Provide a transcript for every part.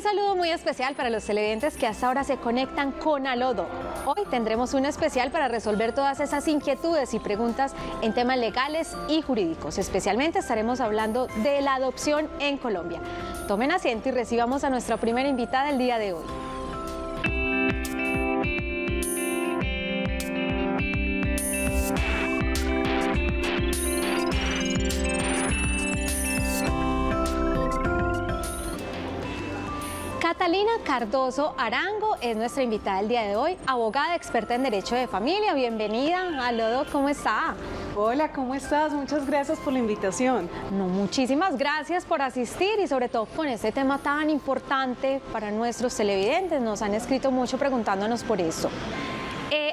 un saludo muy especial para los televidentes que hasta ahora se conectan con Aló, doc. Hoy tendremos un especial para resolver todas esas inquietudes y preguntas en temas legales y jurídicos. Especialmente estaremos hablando de la adopción en Colombia. Tomen asiento y recibamos a nuestra primera invitada del día de hoy. Carolina Cardoso Arango es nuestra invitada del día de hoy, abogada experta en Derecho de Familia. Bienvenida, Aló, doc, ¿cómo está? Hola, ¿cómo estás? Muchas gracias por la invitación. No, muchísimas gracias por asistir y sobre todo con este tema tan importante para nuestros televidentes. Nos han escrito mucho preguntándonos por eso.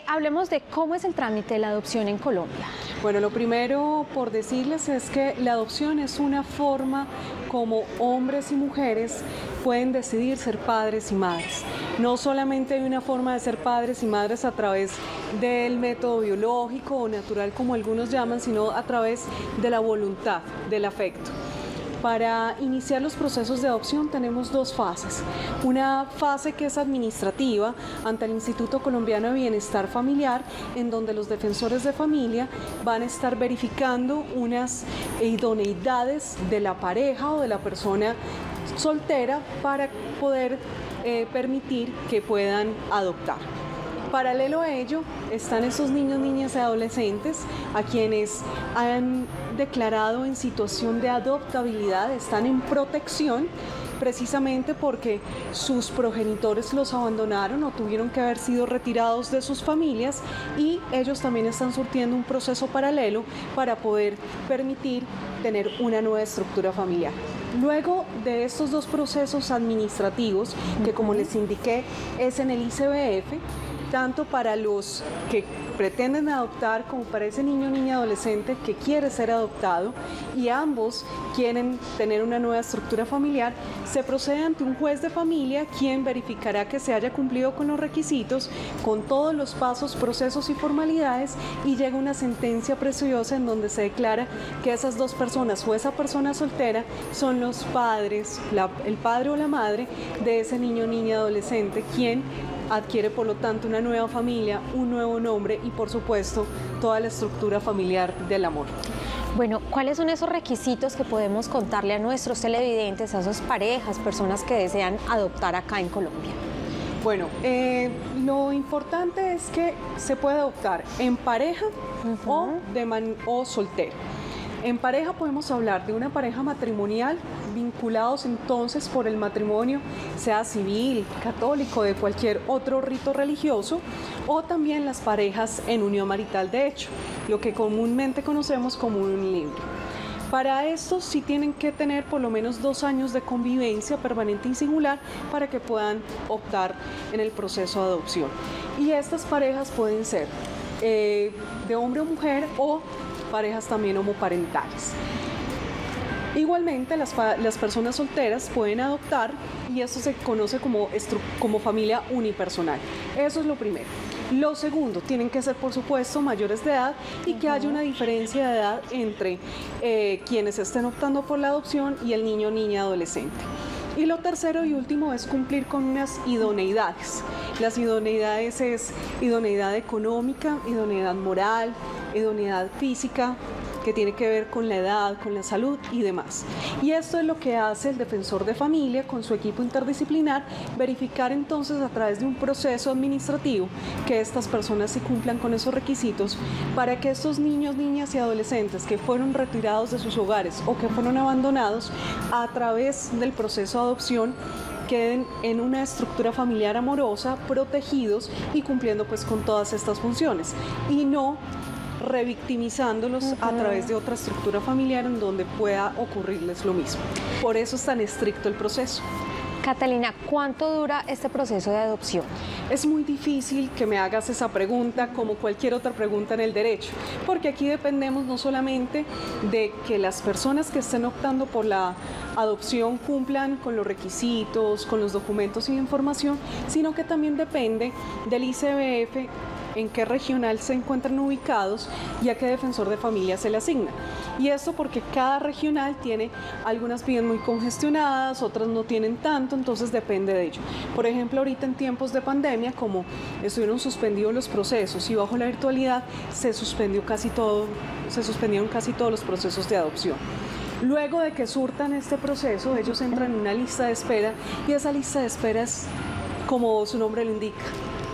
Hablemos de cómo es el trámite de la adopción en Colombia. Bueno, lo primero por decirles es que la adopción es una forma como hombres y mujeres pueden decidir ser padres y madres. No solamente hay una forma de ser padres y madres a través del método biológico o natural, como algunos llaman, sino a través de la voluntad, del afecto. Para iniciar los procesos de adopción tenemos dos fases. Una fase que es administrativa ante el Instituto Colombiano de Bienestar Familiar, en donde los defensores de familia van a estar verificando unas idoneidades de la pareja o de la persona soltera para poder permitir que puedan adoptar. Paralelo a ello están esos niños, niñas y adolescentes a quienes han declarado en situación de adoptabilidad, están en protección precisamente porque sus progenitores los abandonaron o tuvieron que haber sido retirados de sus familias, y ellos también están surtiendo un proceso paralelo para poder permitir tener una nueva estructura familiar. Luego de estos dos procesos administrativos, que como les indiqué es en el ICBF, tanto para los que pretenden adoptar como para ese niño o niña adolescente que quiere ser adoptado, y ambos quieren tener una nueva estructura familiar, se procede ante un juez de familia quien verificará que se haya cumplido con los requisitos, con todos los pasos, procesos y formalidades, y llega una sentencia preciosa en donde se declara que esas dos personas o esa persona soltera son los padres, el padre o la madre de ese niño o niña adolescente, quien adquiere por lo tanto una nueva familia, un nuevo nombre y por supuesto toda la estructura familiar del amor. Bueno, ¿cuáles son esos requisitos que podemos contarle a nuestros televidentes, a esas parejas, personas que desean adoptar acá en Colombia? Bueno, lo importante es que se puede adoptar en pareja o soltero. En pareja podemos hablar de una pareja matrimonial, vinculados entonces por el matrimonio, sea civil, católico, de cualquier otro rito religioso, o también las parejas en unión marital de hecho, lo que comúnmente conocemos como unión libre. Para esto sí tienen que tener por lo menos 2 años de convivencia permanente y singular para que puedan optar en el proceso de adopción. Y estas parejas pueden ser de hombre o mujer, o parejas también homoparentales. Igualmente, las personas solteras pueden adoptar, y eso se conoce como familia unipersonal. Eso es lo primero. Lo segundo, tienen que ser, por supuesto, mayores de edad y que haya una diferencia de edad entre quienes estén optando por la adopción y el niño o niña adolescente. Y lo tercero y último es cumplir con unas idoneidades. Las idoneidades es idoneidad económica, idoneidad moral, idoneidad física, que tiene que ver con la edad, con la salud y demás. Y esto es lo que hace el defensor de familia con su equipo interdisciplinar, verificar entonces a través de un proceso administrativo que estas personas sí cumplan con esos requisitos para que estos niños, niñas y adolescentes que fueron retirados de sus hogares o que fueron abandonados a través del proceso de adopción queden en una estructura familiar amorosa, protegidos y cumpliendo pues con todas estas funciones, y no revictimizándolos a través de otra estructura familiar en donde pueda ocurrirles lo mismo. Por eso es tan estricto el proceso. Catalina, ¿cuánto dura este proceso de adopción? Es muy difícil que me hagas esa pregunta, como cualquier otra pregunta en el derecho, porque aquí dependemos no solamente de que las personas que estén optando por la adopción cumplan con los requisitos, con los documentos y la información, sino que también depende del ICBF en qué regional se encuentran ubicados y a qué defensor de familia se le asigna. Y esto porque cada regional tiene, algunas viven muy congestionadas, otras no tienen tanto, entonces depende de ello. Por ejemplo, ahorita en tiempos de pandemia, como estuvieron suspendidos los procesos y bajo la virtualidad, se suspendieron casi todos los procesos de adopción. Luego de que surtan este proceso, ellos entran en una lista de espera y esa lista de espera es, como su nombre lo indica,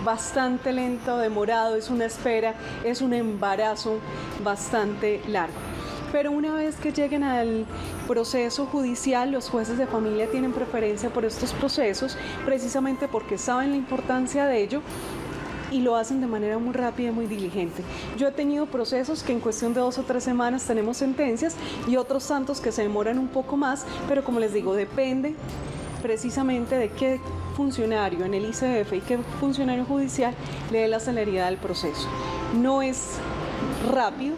bastante lento, demorado, es una espera, es un embarazo bastante largo. Pero una vez que lleguen al proceso judicial, los jueces de familia tienen preferencia por estos procesos, precisamente porque saben la importancia de ello y lo hacen de manera muy rápida y muy diligente. Yo he tenido procesos que en cuestión de 2 o 3 semanas tenemos sentencias y otros tantos que se demoran un poco más, pero como les digo, depende precisamente de qué funcionario en el ICBF y qué funcionario judicial le dé la celeridad al proceso. No es rápido,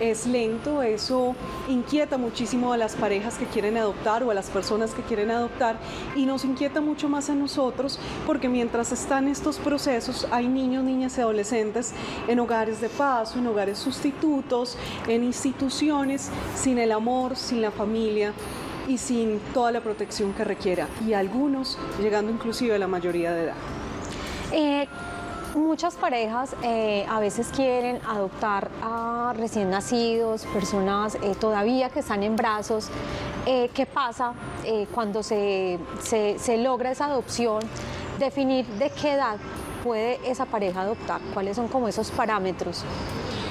es lento, eso inquieta muchísimo a las parejas que quieren adoptar o a las personas que quieren adoptar y nos inquieta mucho más a nosotros porque mientras están estos procesos hay niños, niñas y adolescentes en hogares de paso, en hogares sustitutos, en instituciones, sin el amor, sin la familia y sin toda la protección que requiera y algunos llegando inclusive a la mayoría de edad. Muchas parejas a veces quieren adoptar a recién nacidos, personas todavía que están en brazos. ¿Qué pasa cuando se logra esa adopción? Definir de qué edad puede esa pareja adoptar, cuáles son como esos parámetros.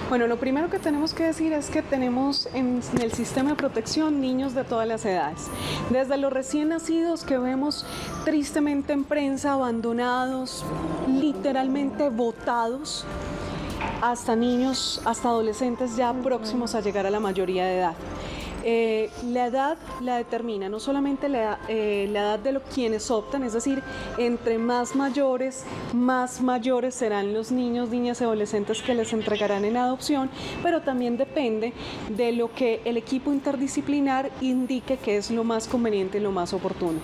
Bueno, lo primero que tenemos que decir es que tenemos en el sistema de protección niños de todas las edades. Desde los recién nacidos que vemos tristemente en prensa, abandonados, literalmente botados, hasta niños, hasta adolescentes ya próximos a llegar a la mayoría de edad. La edad la determina, no solamente la edad de quienes optan, es decir, entre más mayores serán los niños, niñas y adolescentes que les entregarán en adopción, pero también depende de lo que el equipo interdisciplinar indique que es lo más conveniente y lo más oportuno.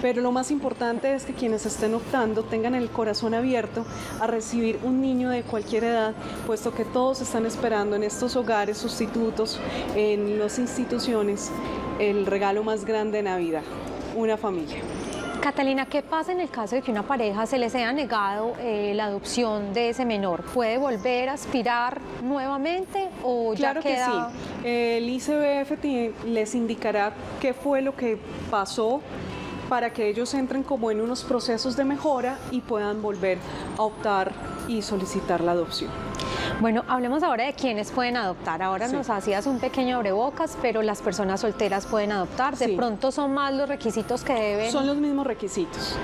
Pero lo más importante es que quienes estén optando tengan el corazón abierto a recibir un niño de cualquier edad, puesto que todos están esperando en estos hogares sustitutos, en las instituciones, el regalo más grande de Navidad, una familia. Catalina, ¿qué pasa en el caso de que una pareja se les haya negado la adopción de ese menor? ¿Puede volver a aspirar nuevamente o ya queda? Claro que sí. El ICBF les indicará qué fue lo que pasó para que ellos entren como en unos procesos de mejora y puedan volver a optar y solicitar la adopción. Bueno, hablemos ahora de quiénes pueden adoptar. Ahora nos hacías un pequeño abrebocas, pero las personas solteras pueden adoptar. De pronto son más los requisitos que deben. Son los mismos requisitos.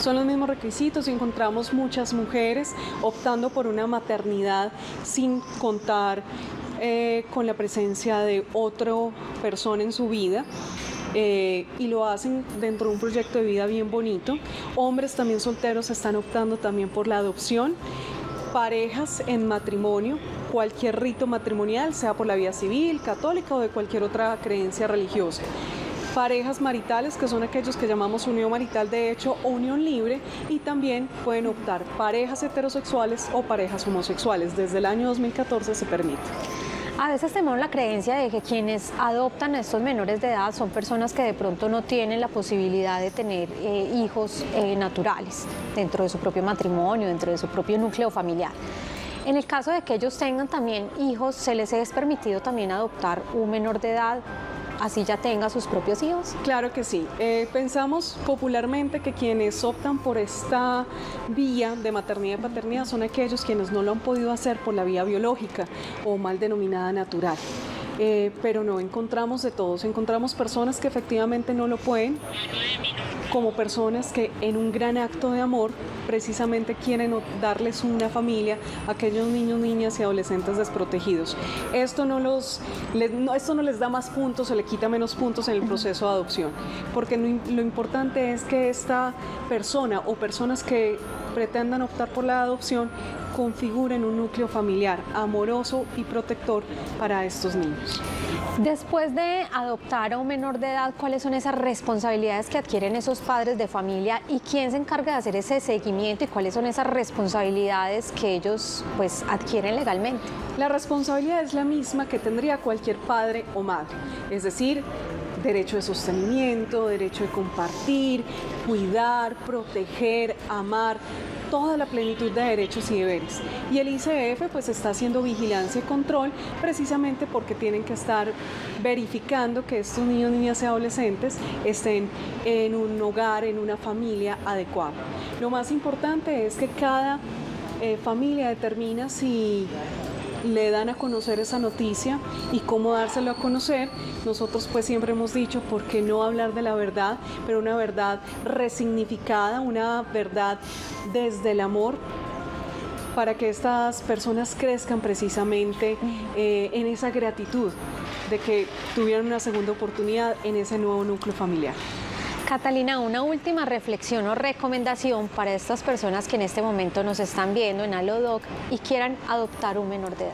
Son los mismos requisitos. Encontramos muchas mujeres optando por una maternidad sin contar con la presencia de otra persona en su vida. Y lo hacen dentro de un proyecto de vida bien bonito. Hombres también solteros están optando también por la adopción. Parejas en matrimonio, cualquier rito matrimonial, sea por la vía civil, católica o de cualquier otra creencia religiosa. Parejas maritales, que son aquellos que llamamos unión marital de hecho o unión libre, y también pueden optar parejas heterosexuales o parejas homosexuales. Desde el año 2014 se permite. A veces tenemos la creencia de que quienes adoptan a estos menores de edad son personas que de pronto no tienen la posibilidad de tener hijos naturales dentro de su propio matrimonio, dentro de su propio núcleo familiar. En el caso de que ellos tengan también hijos, ¿se les es permitido también adoptar un menor de edad, así ya tenga sus propios hijos? Claro que sí. Pensamos popularmente que quienes optan por esta vía de maternidad y paternidad son aquellos quienes no lo han podido hacer por la vía biológica o mal denominada natural. Pero no, encontramos de todos, encontramos personas que efectivamente no lo pueden, como personas que en un gran acto de amor precisamente quieren darles una familia a aquellos niños, niñas y adolescentes desprotegidos. Esto no les da más puntos, se le quita menos puntos en el proceso de adopción, porque lo importante es que esta persona o personas que pretendan optar por la adopción configuren un núcleo familiar amoroso y protector para estos niños. Después de adoptar a un menor de edad, ¿cuáles son esas responsabilidades que adquieren esos padres de familia y quién se encarga de hacer ese seguimiento y cuáles son esas responsabilidades que ellos pues adquieren legalmente? La responsabilidad es la misma que tendría cualquier padre o madre, es decir, derecho de sostenimiento, derecho de compartir, cuidar, proteger, amar, toda la plenitud de derechos y deberes. Y el ICBF pues está haciendo vigilancia y control precisamente porque tienen que estar verificando que estos niños, niñas y adolescentes estén en un hogar, en una familia adecuada. Lo más importante es que cada familia determina si le dan a conocer esa noticia y cómo dárselo a conocer. Nosotros pues siempre hemos dicho, ¿por qué no hablar de la verdad? Pero una verdad resignificada, una verdad desde el amor, para que estas personas crezcan precisamente en esa gratitud de que tuvieron una segunda oportunidad en ese nuevo núcleo familiar. Catalina, una última reflexión o recomendación para estas personas que en este momento nos están viendo en Aló, doc y quieran adoptar un menor de edad.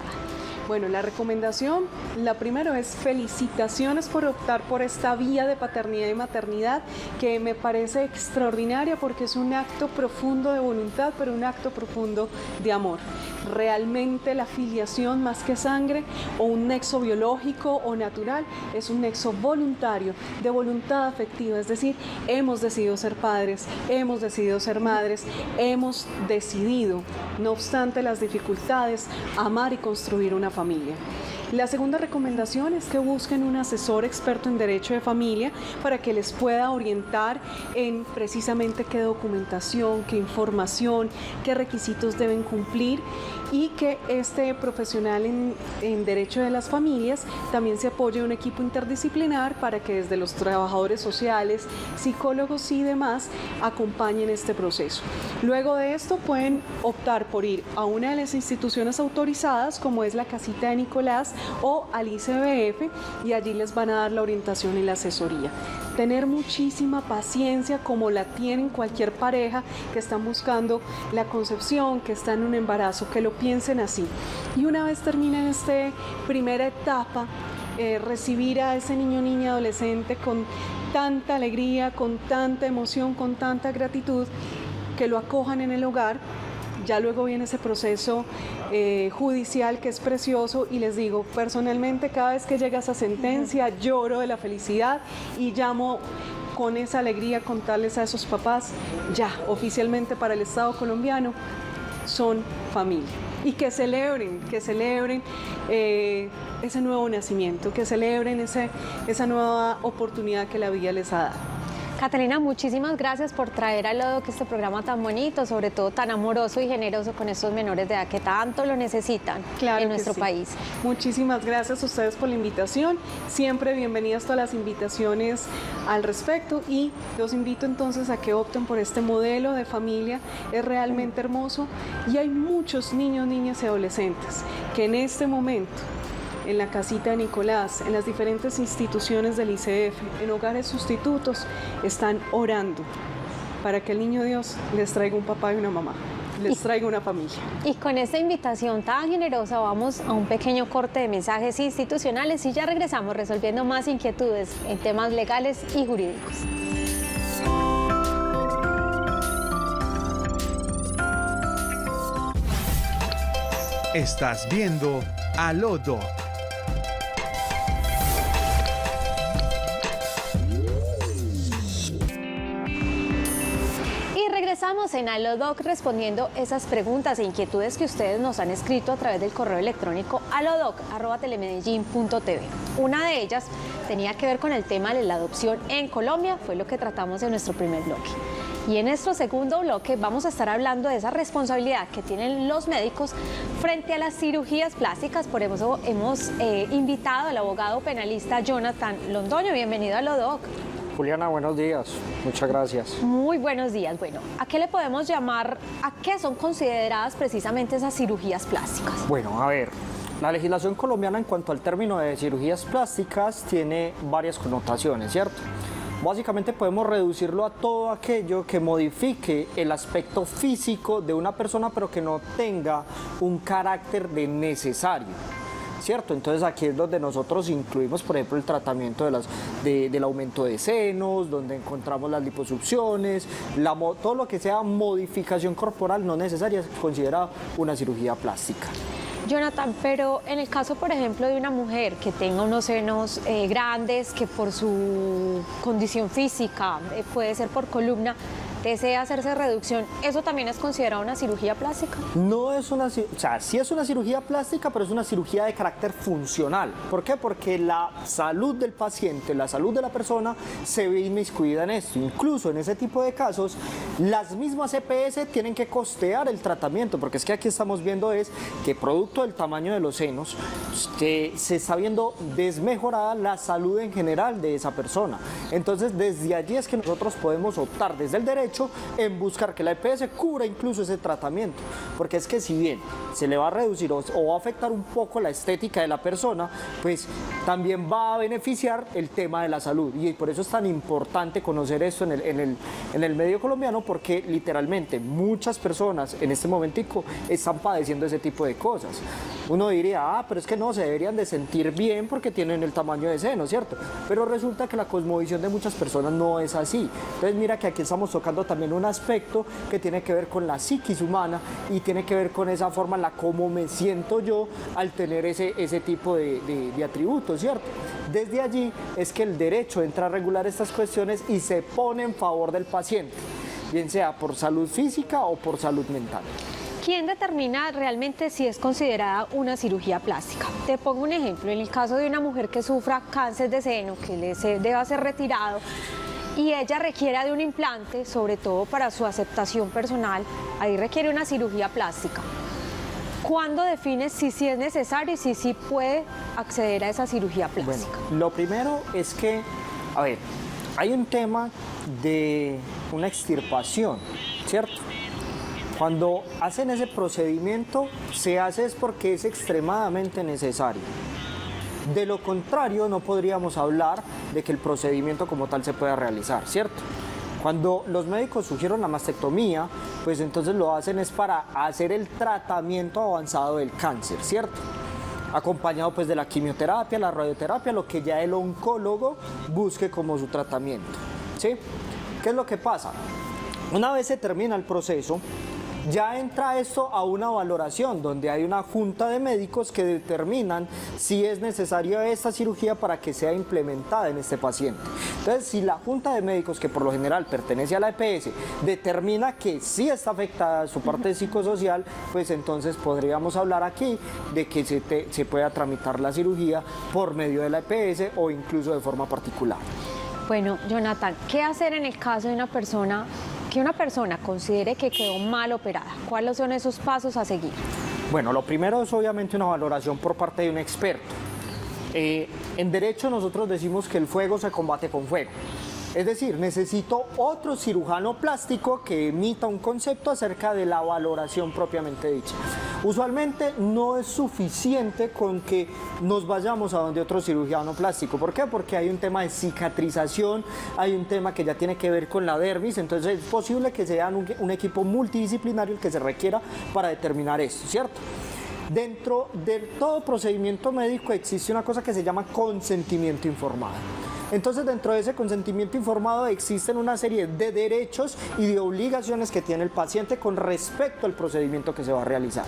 Bueno, la recomendación, la primero es felicitaciones por optar por esta vía de paternidad y maternidad que me parece extraordinaria porque es un acto profundo de voluntad, pero un acto profundo de amor. Realmente la filiación, más que sangre o un nexo biológico o natural, es un nexo voluntario, de voluntad afectiva, es decir, hemos decidido ser padres, hemos decidido ser madres, hemos decidido, no obstante las dificultades, amar y construir una familia. La segunda recomendación es que busquen un asesor experto en derecho de familia para que les pueda orientar en precisamente qué documentación, qué información, qué requisitos deben cumplir y que este profesional en derecho de las familias también se apoye en un equipo interdisciplinar para que desde los trabajadores sociales, psicólogos y demás acompañen este proceso. Luego de esto pueden optar por ir a una de las instituciones autorizadas como es la Casita de Nicolás o al ICBF y allí les van a dar la orientación y la asesoría. Tener muchísima paciencia como la tienen cualquier pareja que están buscando la concepción, que está en un embarazo, que lo piensen así. Y una vez terminen esta primera etapa, recibir a ese niño, niña, adolescente con tanta alegría, con tanta emoción, con tanta gratitud, que lo acojan en el hogar. Ya luego viene ese proceso judicial que es precioso y les digo, personalmente cada vez que llega esa sentencia lloro de la felicidad y llamo con esa alegría contarles a esos papás, ya oficialmente para el Estado colombiano son familia. Y que celebren ese nuevo nacimiento, que celebren esa nueva oportunidad que la vida les ha dado. Catalina, muchísimas gracias por traer a Aló, doc este programa tan bonito, sobre todo tan amoroso y generoso con estos menores de edad que tanto lo necesitan en nuestro país. Muchísimas gracias a ustedes por la invitación. Siempre bienvenidas todas las invitaciones al respecto y los invito entonces a que opten por este modelo de familia. Es realmente hermoso y hay muchos niños, niñas y adolescentes que en este momento en la Casita de Nicolás, en las diferentes instituciones del ICBF, en hogares sustitutos, están orando para que el niño Dios les traiga un papá y una mamá, les traiga una familia. Y con esta invitación tan generosa vamos a un pequeño corte de mensajes institucionales y ya regresamos resolviendo más inquietudes en temas legales y jurídicos. Estás viendo Aló, doc. Estamos en Aló, doc respondiendo esas preguntas e inquietudes que ustedes nos han escrito a través del correo electrónico alodoc@telemedellin.tv. Una de ellas tenía que ver con el tema de la adopción en Colombia, fue lo que tratamos en nuestro primer bloque. Y en nuestro segundo bloque vamos a estar hablando de esa responsabilidad que tienen los médicos frente a las cirugías plásticas. Por eso hemos invitado al abogado penalista Jonathan Londoño. Bienvenido a Aló, doc. Juliana, buenos días. Muchas gracias. Muy buenos días. Bueno, ¿a qué le podemos llamar, a qué son consideradas precisamente esas cirugías plásticas? Bueno, a ver, la legislación colombiana en cuanto al término de cirugías plásticas tiene varias connotaciones, ¿cierto? Básicamente podemos reducirlo a todo aquello que modifique el aspecto físico de una persona, pero que no tenga un carácter de necesario, ¿cierto? Entonces aquí es donde nosotros incluimos, por ejemplo, el tratamiento del aumento de senos, donde encontramos las liposucciones, todo lo que sea modificación corporal no necesaria se considera una cirugía plástica. Jonathan, pero en el caso, por ejemplo, de una mujer que tenga unos senos grandes, que por su condición física, puede ser por columna, desea hacerse reducción, ¿eso también es considerado una cirugía plástica? No es una cirugía, o sea, sí es una cirugía plástica, pero es una cirugía de carácter funcional. ¿Por qué? Porque la salud del paciente, la salud de la persona se ve inmiscuida en esto. Incluso en ese tipo de casos, las mismas EPS tienen que costear el tratamiento, porque es que aquí estamos viendo es que producto del tamaño de los senos, que se está viendo desmejorada la salud en general de esa persona. Entonces, desde allí es que nosotros podemos optar desde el derecho en buscar que la EPS cubra incluso ese tratamiento, porque es que si bien se le va a reducir o va a afectar un poco la estética de la persona, pues también va a beneficiar el tema de la salud, y por eso es tan importante conocer esto en el medio colombiano, porque literalmente muchas personas en este momentico están padeciendo ese tipo de cosas. Uno diría, ah, pero es que no, se deberían de sentir bien porque tienen el tamaño de seno, ¿cierto? Pero resulta que la cosmovisión de muchas personas no es así. Entonces mira que aquí estamos tocando también un aspecto que tiene que ver con la psiquis humana y tiene que ver con esa forma, la cómo me siento yo al tener ese tipo de atributos, ¿cierto? Desde allí es que el derecho entra a regular estas cuestiones y se pone en favor del paciente, bien sea por salud física o por salud mental. ¿Quién determina realmente si es considerada una cirugía plástica? Te pongo un ejemplo, en el caso de una mujer que sufra cáncer de seno, que le deba ser retirado, y ella requiera de un implante, sobre todo para su aceptación personal, ahí requiere una cirugía plástica. ¿Cuándo defines si es necesario y si puede acceder a esa cirugía plástica? Bueno, lo primero es que, a ver, hay un tema de una extirpación, ¿cierto? Cuando hacen ese procedimiento, se hace es porque es extremadamente necesario. De lo contrario, no podríamos hablar de que el procedimiento como tal se pueda realizar, ¿cierto? Cuando los médicos sugieren la mastectomía, pues entonces lo hacen es para hacer el tratamiento avanzado del cáncer, ¿cierto? Acompañado pues de la quimioterapia, la radioterapia, lo que ya el oncólogo busque como su tratamiento, ¿sí? ¿Qué es lo que pasa? Una vez se termina el proceso, ya entra esto a una valoración donde hay una junta de médicos que determinan si es necesaria esta cirugía para que sea implementada en este paciente. Entonces, si la junta de médicos, que por lo general pertenece a la EPS, determina que sí está afectada su parte psicosocial, pues entonces podríamos hablar aquí de que se pueda tramitar la cirugía por medio de la EPS o incluso de forma particular. Bueno, Jonathan, ¿qué hacer en el caso de una persona que considere que quedó mal operada? ¿Cuáles son esos pasos a seguir? Bueno, lo primero es obviamente una valoración por parte de un experto. En derecho nosotros decimos que el fuego se combate con fuego. Es decir, necesito otro cirujano plástico que emita un concepto acerca de la valoración propiamente dicha. Usualmente no es suficiente con que nos vayamos a donde otro cirujano plástico. ¿Por qué? Porque hay un tema de cicatrización, hay un tema que ya tiene que ver con la dermis, entonces es posible que sea un equipo multidisciplinario el que se requiera para determinar esto, ¿cierto? Dentro de todo procedimiento médico existe una cosa que se llama consentimiento informado. Entonces, dentro de ese consentimiento informado existen una serie de derechos y de obligaciones que tiene el paciente con respecto al procedimiento que se va a realizar.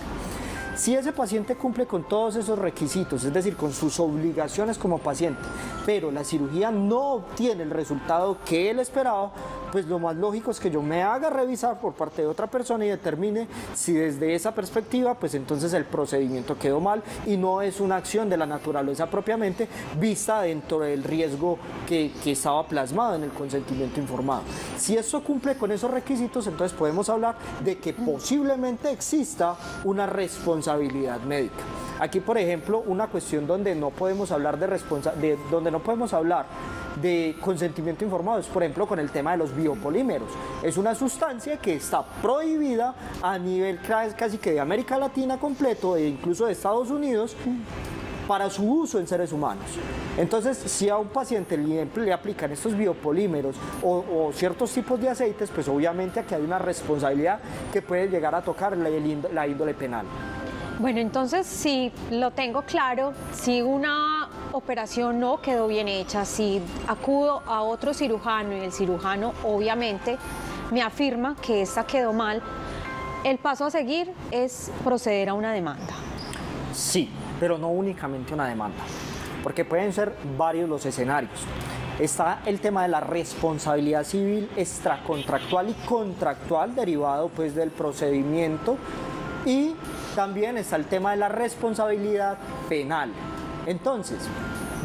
Si ese paciente cumple con todos esos requisitos, es decir, con sus obligaciones como paciente, pero la cirugía no obtiene el resultado que él esperaba, pues lo más lógico es que yo me haga revisar por parte de otra persona y determine si desde esa perspectiva, pues entonces el procedimiento quedó mal y no es una acción de la naturaleza propiamente vista dentro del riesgo que estaba plasmado en el consentimiento informado. Si eso cumple con esos requisitos, entonces podemos hablar de que posiblemente exista una responsabilidad médica. Aquí, por ejemplo, una cuestión donde no podemos hablar de consentimiento informado es, por ejemplo, con el tema de los biopolímeros. Es una sustancia que está prohibida a nivel casi que de América Latina completo e incluso de Estados Unidos para su uso en seres humanos. Entonces, si a un paciente le aplican estos biopolímeros o ciertos tipos de aceites, pues obviamente aquí hay una responsabilidad que puede llegar a tocar la índole penal. Bueno, entonces, si lo tengo claro, si una operación no quedó bien hecha, si acudo a otro cirujano y el cirujano obviamente me afirma que esta quedó mal, el paso a seguir es proceder a una demanda. Sí, pero no únicamente una demanda, porque pueden ser varios los escenarios. Está el tema de la responsabilidad civil extracontractual y contractual derivado pues del procedimiento, y también está el tema de la responsabilidad penal. Entonces,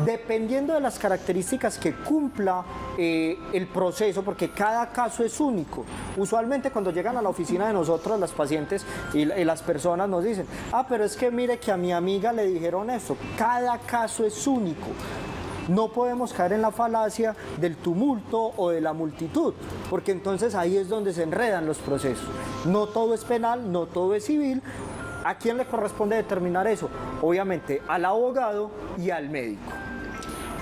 dependiendo de las características que cumpla el proceso, porque cada caso es único. Usualmente cuando llegan a la oficina de nosotros las pacientes y las personas nos dicen, ah, pero es que mire que a mi amiga le dijeron esto. Cada caso es único. No podemos caer en la falacia del tumulto o de la multitud, porque entonces ahí es donde se enredan los procesos. No todo es penal, no todo es civil. ¿A quién le corresponde determinar eso? Obviamente al abogado y al médico.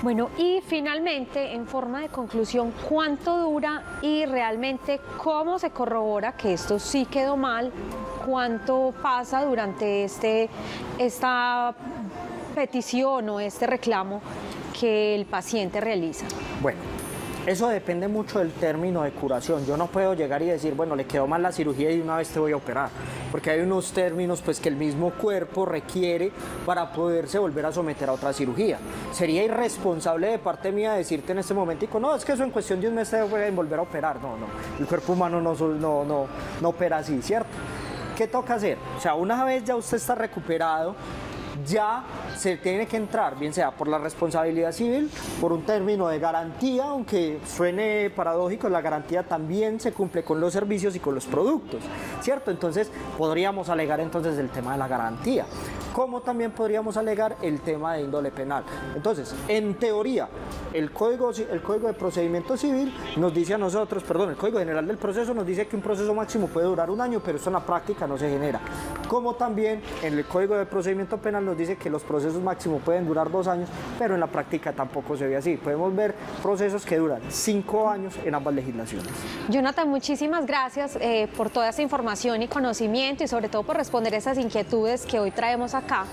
Bueno, y finalmente, en forma de conclusión, ¿cuánto dura y realmente cómo se corrobora que esto sí quedó mal? ¿Cuánto pasa durante esta petición o este reclamo que el paciente realiza? Bueno, eso depende mucho del término de curación. Yo no puedo llegar y decir, bueno, le quedó mal la cirugía y una vez te voy a operar, porque hay unos términos pues que el mismo cuerpo requiere para poderse volver a someter a otra cirugía. Sería irresponsable de parte mía decirte en este momento, no, es que eso en cuestión de un mes te voy a volver a operar. No, no, el cuerpo humano no opera así, ¿cierto? ¿Qué toca hacer? O sea, una vez ya usted está recuperado, ya se tiene que entrar, bien sea por la responsabilidad civil, por un término de garantía, aunque suene paradójico, la garantía también se cumple con los servicios y con los productos, ¿cierto? Entonces podríamos alegar entonces el tema de la garantía, como también podríamos alegar el tema de índole penal. Entonces, en teoría, el Código de Procedimiento Civil nos dice a nosotros, perdón, el Código General del Proceso nos dice que un proceso máximo puede durar un año, pero esto en la práctica no se genera. Como también en el Código de Procedimiento Penal nos dice que los procesos máximo pueden durar 2 años, pero en la práctica tampoco se ve así. Podemos ver procesos que duran 5 años en ambas legislaciones. Jonathan, muchísimas gracias por toda esta información y conocimiento, y sobre todo por responder esas inquietudes que hoy traemos acá,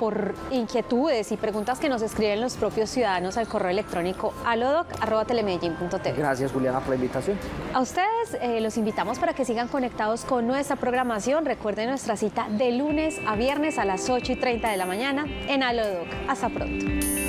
por inquietudes y preguntas que nos escriben los propios ciudadanos al correo electrónico alodoc@telemedellin.tv. Gracias, Juliana, por la invitación. A ustedes los invitamos para que sigan conectados con nuestra programación. Recuerden nuestra cita de lunes a viernes a las 8:30 de la mañana en Aló, Doc. Hasta pronto.